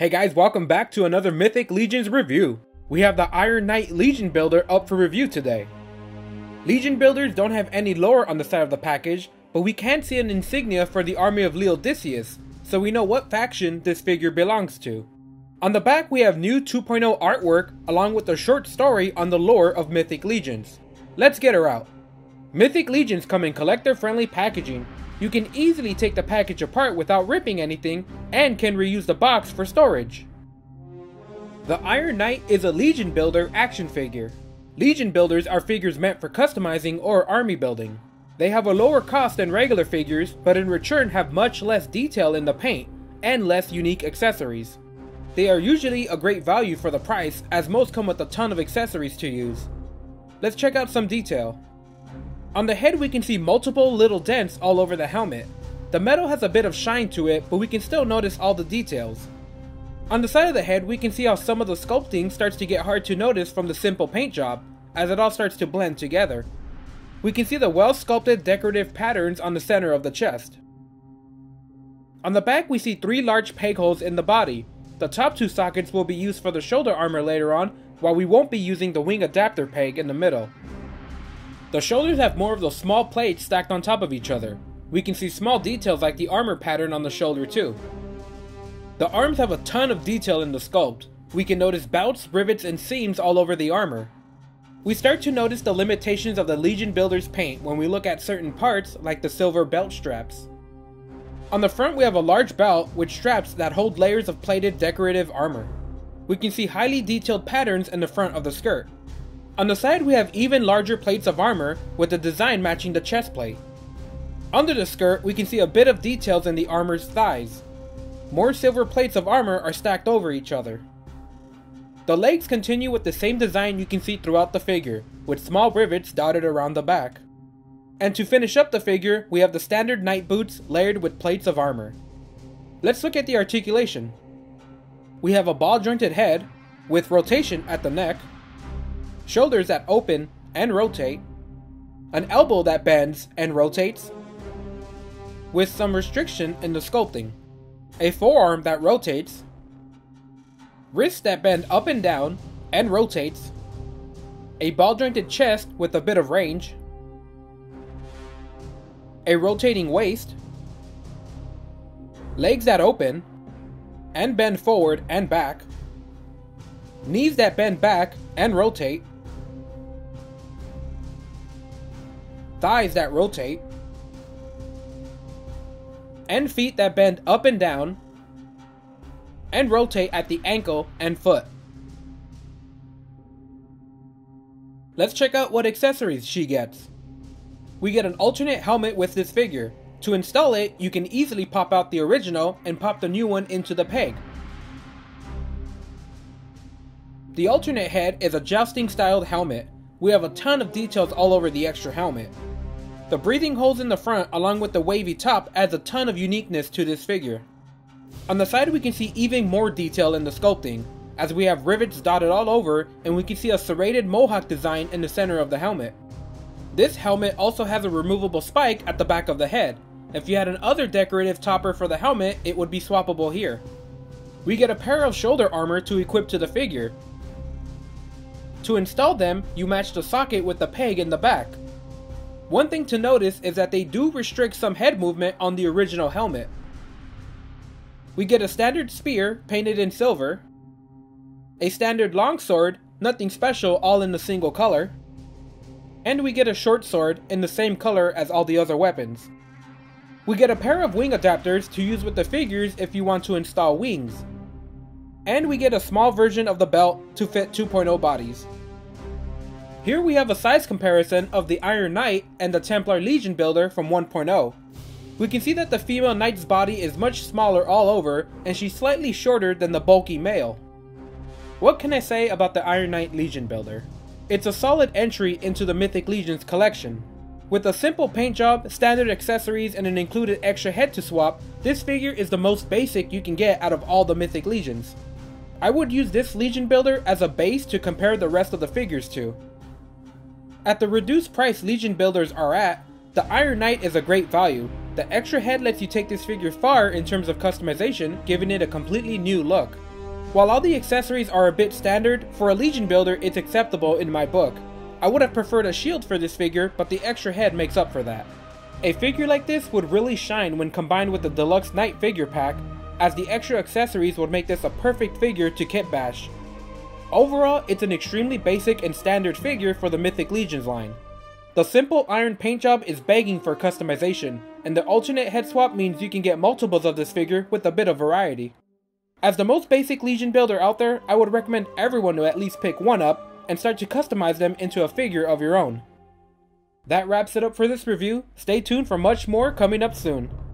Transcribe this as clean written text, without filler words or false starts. Hey guys, welcome back to another Mythic Legions review. We have the Iron Knight Legion Builder up for review today. Legion Builders don't have any lore on the side of the package, but we can see an insignia for the army of Leodiceus, so we know what faction this figure belongs to. On the back we have new 2.0 artwork along with a short story on the lore of Mythic Legions. Let's get her out. Mythic Legions come in collector-friendly packaging. You can easily take the package apart without ripping anything and can reuse the box for storage. The Iron Knight is a Legion Builder action figure. Legion Builders are figures meant for customizing or army building. They have a lower cost than regular figures, but in return have much less detail in the paint and less unique accessories. They are usually a great value for the price, as most come with a ton of accessories to use. Let's check out some detail. On the head we can see multiple little dents all over the helmet. The metal has a bit of shine to it, but we can still notice all the details. On the side of the head we can see how some of the sculpting starts to get hard to notice from the simple paint job, as it all starts to blend together. We can see the well-sculpted decorative patterns on the center of the chest. On the back we see three large peg holes in the body. The top two sockets will be used for the shoulder armor later on, while we won't be using the wing adapter peg in the middle. The shoulders have more of those small plates stacked on top of each other. We can see small details like the armor pattern on the shoulder too. The arms have a ton of detail in the sculpt. We can notice bouts, rivets, and seams all over the armor. We start to notice the limitations of the Legion Builder's paint when we look at certain parts like the silver belt straps. On the front we have a large belt with straps that hold layers of plated decorative armor. We can see highly detailed patterns in the front of the skirt. On the side we have even larger plates of armor with the design matching the chest plate. Under the skirt we can see a bit of details in the armor's thighs. More silver plates of armor are stacked over each other. The legs continue with the same design you can see throughout the figure, with small rivets dotted around the back. And to finish up the figure we have the standard knight boots layered with plates of armor. Let's look at the articulation. We have a ball jointed head with rotation at the neck, shoulders that open and rotate, an elbow that bends and rotates, with some restriction in the sculpting, a forearm that rotates, wrists that bend up and down and rotates, a ball jointed chest with a bit of range, a rotating waist, legs that open and bend forward and back, knees that bend back and rotate, thighs that rotate, and feet that bend up and down and rotate at the ankle and foot. Let's check out what accessories she gets. We get an alternate helmet with this figure. To install it, you can easily pop out the original and pop the new one into the peg. The alternate head is a jousting styled helmet. We have a ton of details all over the extra helmet. The breathing holes in the front along with the wavy top adds a ton of uniqueness to this figure. On the side we can see even more detail in the sculpting, as we have rivets dotted all over and we can see a serrated mohawk design in the center of the helmet. This helmet also has a removable spike at the back of the head. If you had another decorative topper for the helmet, it would be swappable here. We get a pair of shoulder armor to equip to the figure. To install them, you match the socket with the peg in the back. One thing to notice is that they do restrict some head movement on the original helmet. We get a standard spear painted in silver, a standard longsword, nothing special, all in a single color, and we get a short sword in the same color as all the other weapons. We get a pair of wing adapters to use with the figures if you want to install wings. And we get a small version of the belt to fit 2.0 bodies. Here we have a size comparison of the Iron Knight and the Templar Legion Builder from 1.0. We can see that the female knight's body is much smaller all over, and she's slightly shorter than the bulky male. What can I say about the Iron Knight Legion Builder? It's a solid entry into the Mythic Legions collection. With a simple paint job, standard accessories, and an included extra head to swap, this figure is the most basic you can get out of all the Mythic Legions. I would use this Legion Builder as a base to compare the rest of the figures to. At the reduced price Legion Builders are at, the Iron Knight is a great value. The extra head lets you take this figure far in terms of customization, giving it a completely new look. While all the accessories are a bit standard, for a Legion Builder it's acceptable in my book. I would have preferred a shield for this figure, but the extra head makes up for that. A figure like this would really shine when combined with the deluxe knight figure pack, as the extra accessories would make this a perfect figure to kit bash. Overall, it's an extremely basic and standard figure for the Mythic Legions line. The simple iron paint job is begging for customization, and the alternate head swap means you can get multiples of this figure with a bit of variety. As the most basic Legion builder out there, I would recommend everyone to at least pick one up and start to customize them into a figure of your own. That wraps it up for this review. Stay tuned for much more coming up soon.